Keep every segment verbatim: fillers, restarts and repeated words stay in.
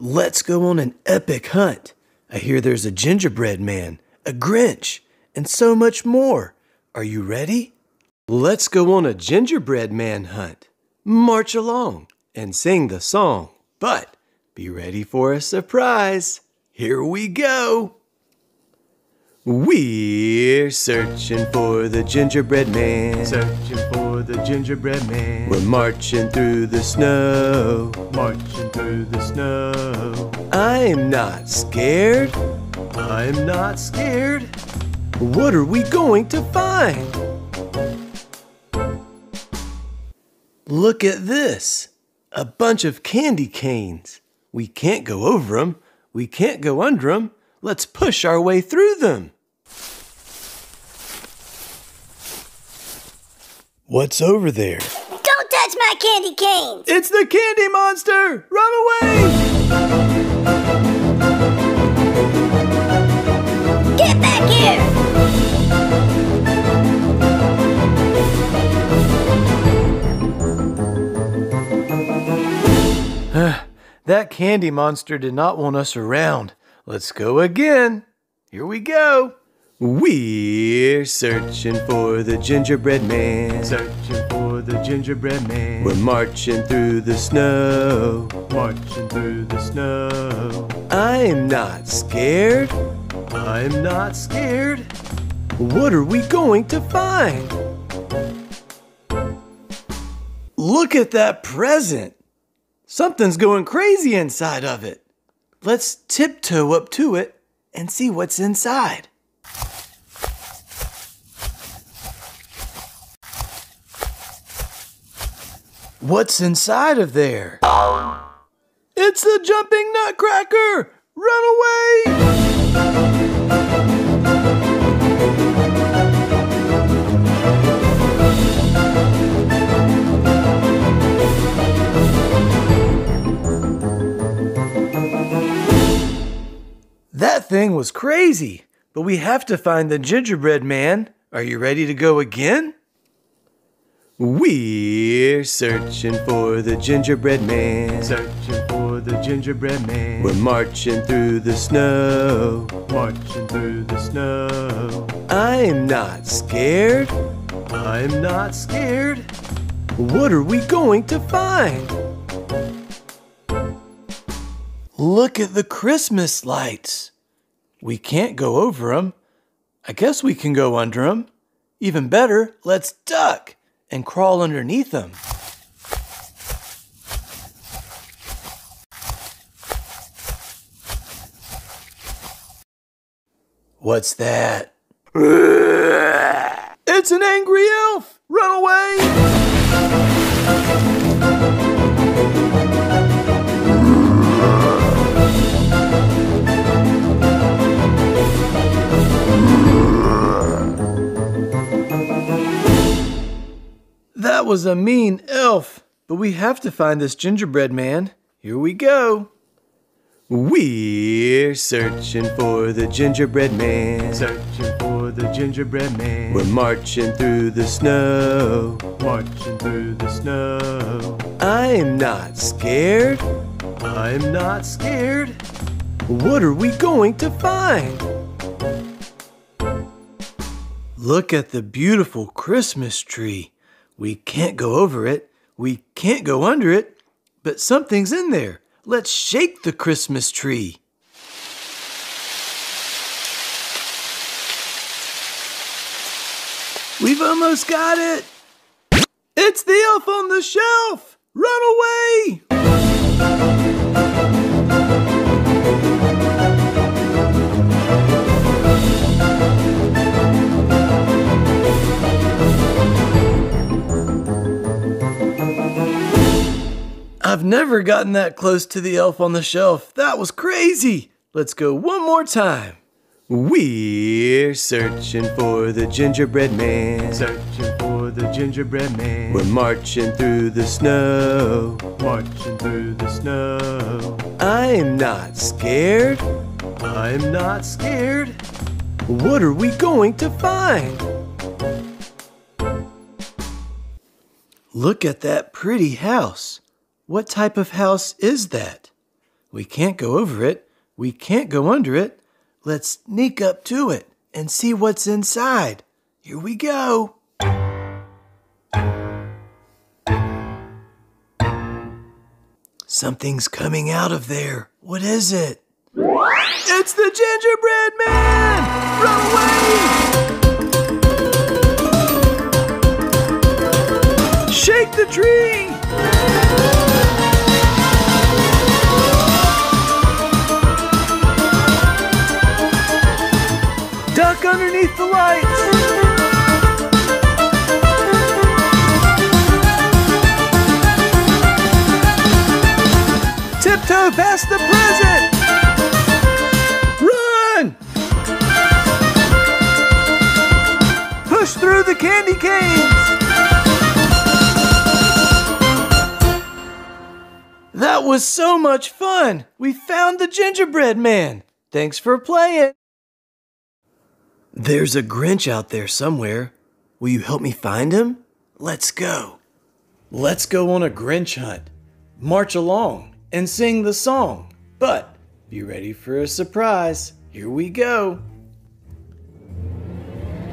Let's go on an epic hunt. I hear there's a gingerbread man, a Grinch, and so much more. Are you ready? Let's go on a gingerbread man hunt. March along and sing the song, but be ready for a surprise. Here we go. We're searching for the gingerbread man. Searching for the gingerbread man. We're marching through the snow. Marching through the snow. I'm not scared. I'm not scared. What are we going to find? Look at this. A bunch of candy canes. We can't go over them. We can't go under them. Let's push our way through them. What's over there? Don't touch my candy canes! It's the candy monster! Run away! Get back here! Uh, that candy monster did not want us around. Let's go again. Here we go. We're searching for the gingerbread man. Searching for the gingerbread man. We're marching through the snow. Marching through the snow. I'm not scared. I'm not scared. What are we going to find? Look at that present. Something's going crazy inside of it. Let's tiptoe up to it and see what's inside. What's inside of there? It's the jumping nutcracker! Run away! That thing was crazy, but we have to find the gingerbread man. Are you ready to go again? We're searching for the gingerbread man. Searching for the gingerbread man. We're marching through the snow. Marching through the snow. I'm not scared. I'm not scared. What are we going to find? Look at the Christmas lights. We can't go over them. I guess we can go under them. Even better, let's duck and crawl underneath them. What's that? It's an angry elf! Run away! That was a mean elf, but we have to find this gingerbread man. Here we go. We're searching for the gingerbread man. Searching for the gingerbread man. We're marching through the snow. Marching through the snow. I'm not scared. I'm not scared. What are we going to find? Look at the beautiful Christmas tree. We can't go over it, we can't go under it, but something's in there. Let's shake the Christmas tree. We've almost got it. It's the elf on the shelf. Run away! I've never gotten that close to the elf on the shelf. That was crazy. Let's go one more time. We're searching for the gingerbread man. Searching for the gingerbread man. We're marching through the snow. Marching through the snow. I'm not scared. I'm not scared. What are we going to find? Look at that pretty house. What type of house is that? We can't go over it. We can't go under it. Let's sneak up to it and see what's inside. Here we go. Something's coming out of there. What is it? It's the gingerbread man! Run away! Shake the tree! Duck underneath the lights! Tiptoe past the present! Run! Push through the candy canes! That was so much fun! We found the gingerbread man! Thanks for playing! There's a Grinch out there somewhere. Will you help me find him? Let's go! Let's go on a Grinch hunt. March along and sing the song, but be ready for a surprise. Here we go.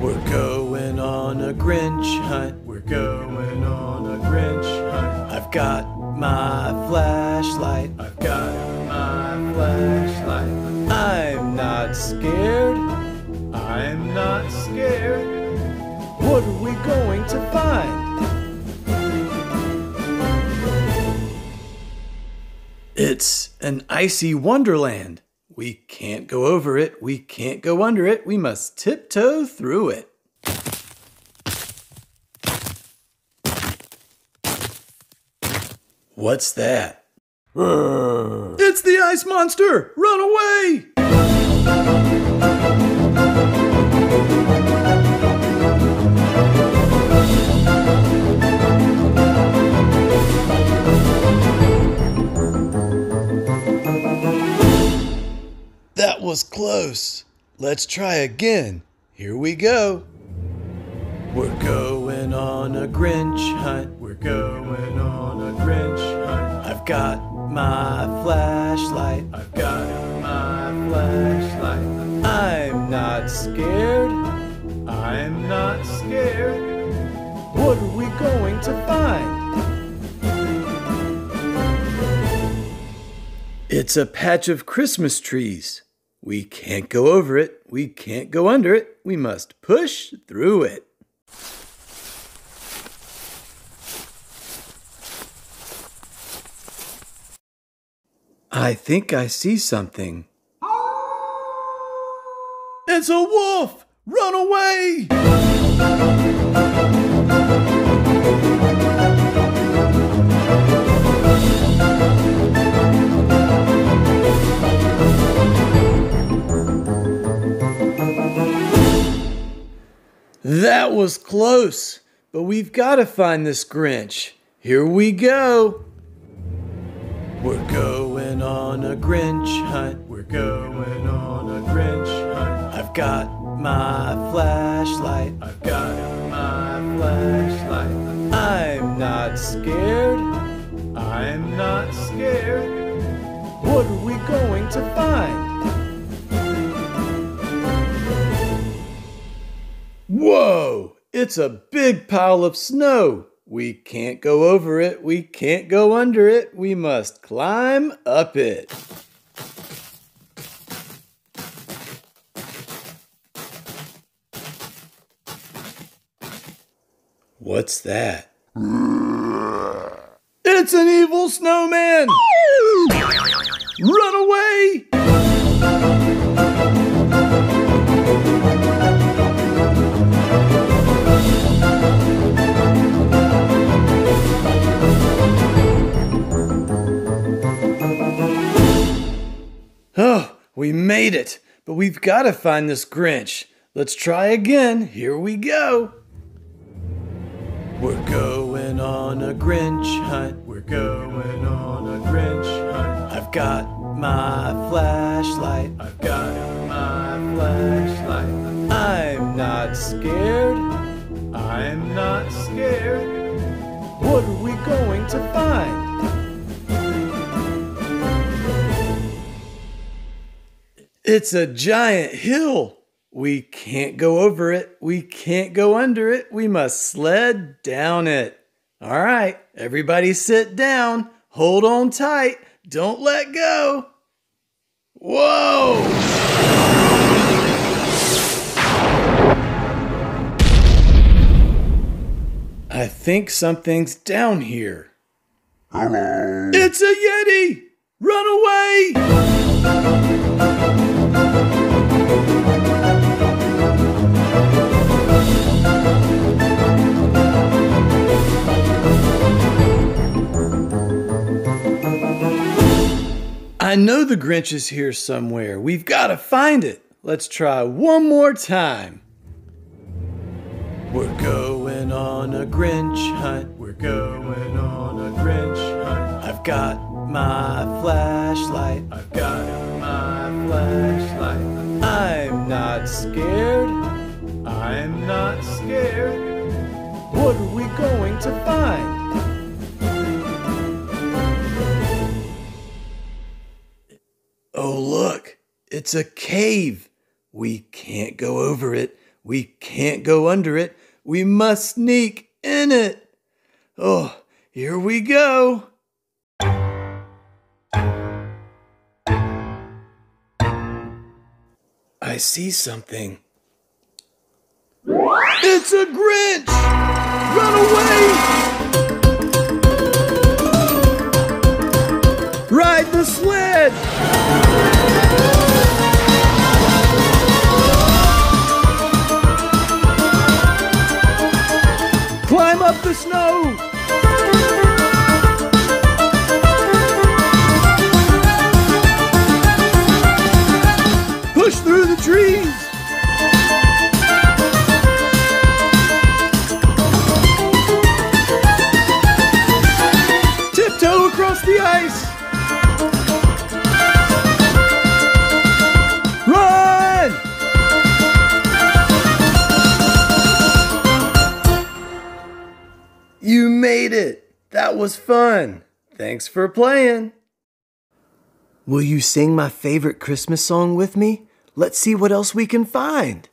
We're going on a Grinch hunt. We're going on a Grinch hunt. I've got my flashlight. I've got my flashlight. I'm not scared. I'm not scared. What are we going to find? It's an icy wonderland. We can't go over it. We can't go under it. We must tiptoe through it. What's that? It's the ice monster! Run away! That was close. Let's try again. Here we go. We're going on a Grinch hunt. We're going on a Grinch hunt. I've got my flashlight. I've got my flashlight. I'm not scared. I'm not scared. What are we going to find? It's a patch of Christmas trees. We can't go over it. We can't go under it. We must push through it. I think I see something. It's a wolf! Run away! That was close, but we've got to find this Grinch. Here we go. We're going on a Grinch hunt. We're going on a Grinch hunt. I've got my flashlight. I've got my flashlight. I'm not scared. I'm not scared. What are we going to find? Whoa! It's a big pile of snow. We can't go over it. We can't go under it. We must climb up it. What's that? It's an evil snowman! Run away! Oh, we made it, but we've got to find this Grinch. Let's try again. Here we go. We're going on a Grinch hunt. We're going on a Grinch hunt. I've got my flashlight. I've got my flashlight. I'm not scared. I'm not scared. What are we going to find? It's a giant hill. We can't go over it. We can't go under it. We must sled down it. All right, everybody sit down. Hold on tight. Don't let go. Whoa! I think something's down here. Hello. It's a Yeti! Run away! I know the Grinch is here somewhere. We've got to find it. Let's try one more time. We're going on a Grinch hunt. We're going on a Grinch hunt. I've got my flashlight. I've got my flashlight. I'm not scared. I'm not scared. What are we going to find? Oh, look, it's a cave. We can't go over it. We can't go under it. We must sneak in it. Oh, here we go. I see something. It's a Grinch! Run away! Ride the sled! Climb up the snow! Push through the trees! Tiptoe across the ice! You made it! That was fun! Thanks for playing! Will you sing my favorite Christmas song with me? Let's see what else we can find!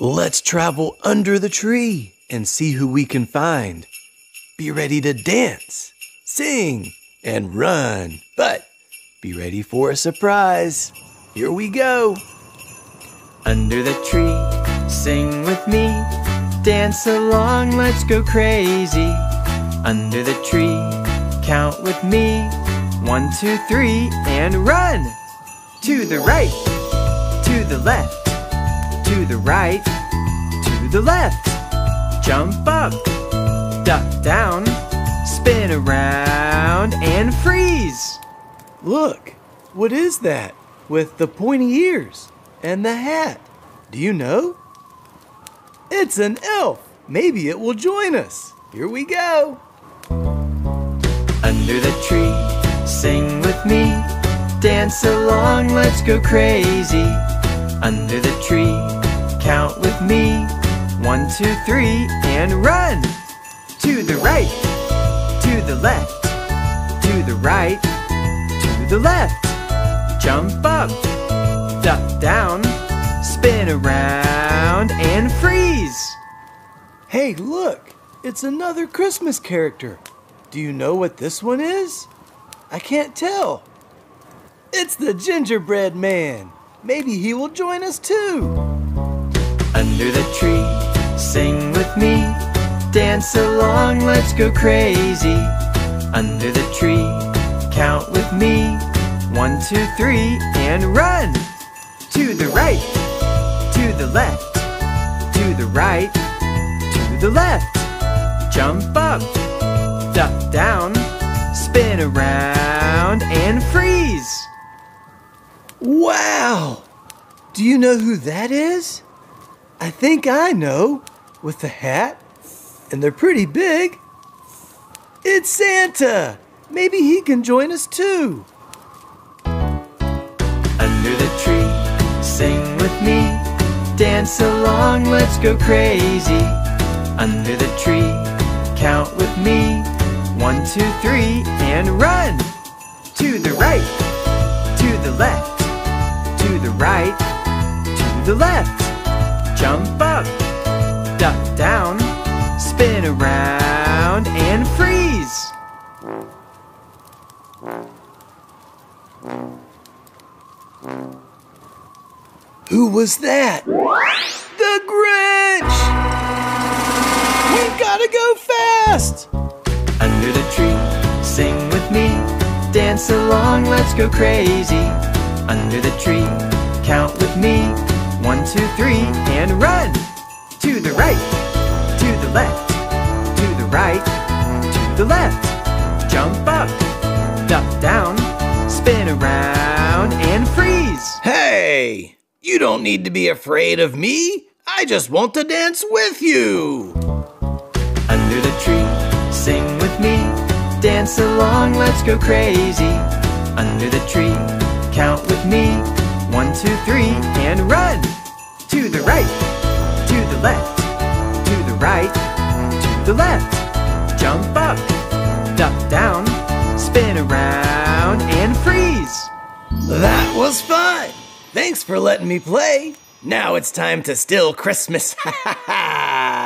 Let's travel under the tree and see who we can find. Be ready to dance, sing, and run, but be ready for a surprise. Here we go! Under the tree, sing with me. Dance along, let's go crazy. Under the tree, count with me. One, two, three, and run! To the right, to the left, to the right, to the left. Jump up, duck down, spin around, and freeze! Look, what is that with the pointy ears and the hat? Do you know? It's an elf! Maybe it will join us! Here we go! Under the tree, sing with me. Dance along, let's go crazy. Under the tree, count with me. One, two, three, and run! To the right, to the left, to the right, to the left. Jump up, duck down, spin around and freeze! Hey, look! It's another Christmas character. Do you know what this one is? I can't tell. It's the Gingerbread Man. Maybe he will join us too. Under the tree, sing with me. Dance along, let's go crazy. Under the tree, count with me. One, two, three, and run! To the right, to the left, to the right, to the left. Jump up, duck down, spin around, and freeze! Wow! Do you know who that is? I think I know, with the hat, and they're pretty big. It's Santa! Maybe he can join us too. Under the tree. Sing with me, dance along, let's go crazy. Under the tree, count with me. One, two, three, and run! To the right, to the left, the left, jump up, duck down, spin around and freeze. Who was that? The Grinch! We gotta go fast! Under the tree, sing with me, dance along, let's go crazy. Under the tree, count with me, one, two, three, and run! To the right, to the left, to the right, to the left. Jump up, duck down, spin around, and freeze! Hey! You don't need to be afraid of me. I just want to dance with you. Under the tree, sing with me, dance along, let's go crazy. Under the tree, count with me, one, two, three, and run. To the right, to the left, to the right, to the left. Jump up, duck down, spin around, and freeze. That was fun. Thanks for letting me play. Now it's time to steal Christmas. Ha ha ha!